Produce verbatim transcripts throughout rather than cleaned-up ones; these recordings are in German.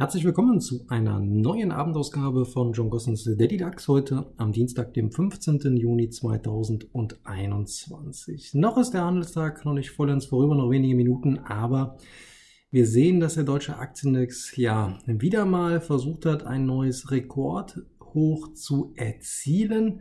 Herzlich willkommen zu einer neuen Abendausgabe von John Gossens Daddy Dax, heute am Dienstag, dem fünfzehnten Juni zweitausendeinundzwanzig. Noch ist der Handelstag noch nicht vollends vorüber, noch wenige Minuten, aber wir sehen, dass der deutsche Aktienindex ja wieder mal versucht hat, ein neues Rekordhoch zu erzielen.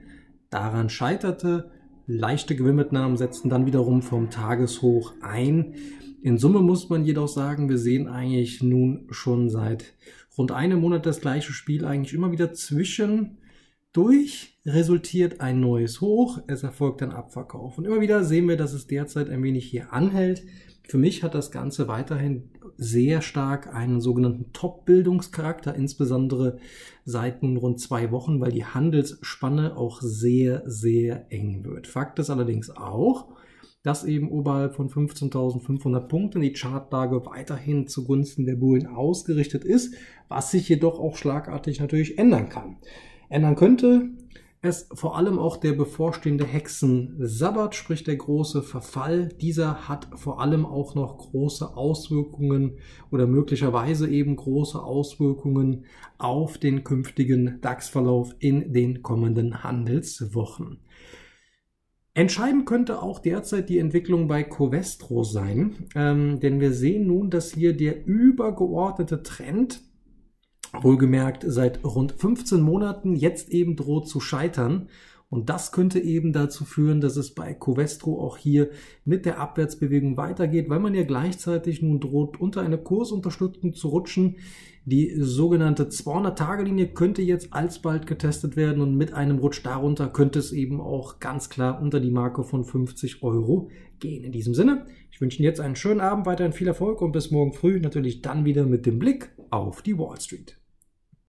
Daran scheiterte, leichte Gewinnmitnahmen setzten dann wiederum vom Tageshoch ein. In Summe muss man jedoch sagen, wir sehen eigentlich nun schon seit rund einem Monat das gleiche Spiel eigentlich immer wieder zwischendurch. Resultiert ein neues Hoch, es erfolgt ein Abverkauf. Und immer wieder sehen wir, dass es derzeit ein wenig hier anhält. Für mich hat das Ganze weiterhin sehr stark einen sogenannten Top-Bildungscharakter, insbesondere seit nun rund zwei Wochen, weil die Handelsspanne auch sehr, sehr eng wird. Fakt ist allerdings auch, dass eben oberhalb von fünfzehntausendfünfhundert Punkten die Chartlage weiterhin zugunsten der Bullen ausgerichtet ist, was sich jedoch auch schlagartig natürlich ändern kann. Ändern könnte es vor allem auch der bevorstehende Hexensabbat, sprich der große Verfall. Dieser hat vor allem auch noch große Auswirkungen oder möglicherweise eben große Auswirkungen auf den künftigen DAX-Verlauf in den kommenden Handelswochen. Entscheidend könnte auch derzeit die Entwicklung bei Covestro sein, ähm, denn wir sehen nun, dass hier der übergeordnete Trend, wohlgemerkt seit rund fünfzehn Monaten, jetzt eben droht zu scheitern. Und das könnte eben dazu führen, dass es bei Covestro auch hier mit der Abwärtsbewegung weitergeht, weil man ja gleichzeitig nun droht, unter eine Kursunterstützung zu rutschen. Die sogenannte zweihundert-Tage-Linie könnte jetzt alsbald getestet werden und mit einem Rutsch darunter könnte es eben auch ganz klar unter die Marke von fünfzig Euro gehen. In diesem Sinne, ich wünsche Ihnen jetzt einen schönen Abend, weiterhin viel Erfolg und bis morgen früh natürlich dann wieder mit dem Blick auf die Wall Street.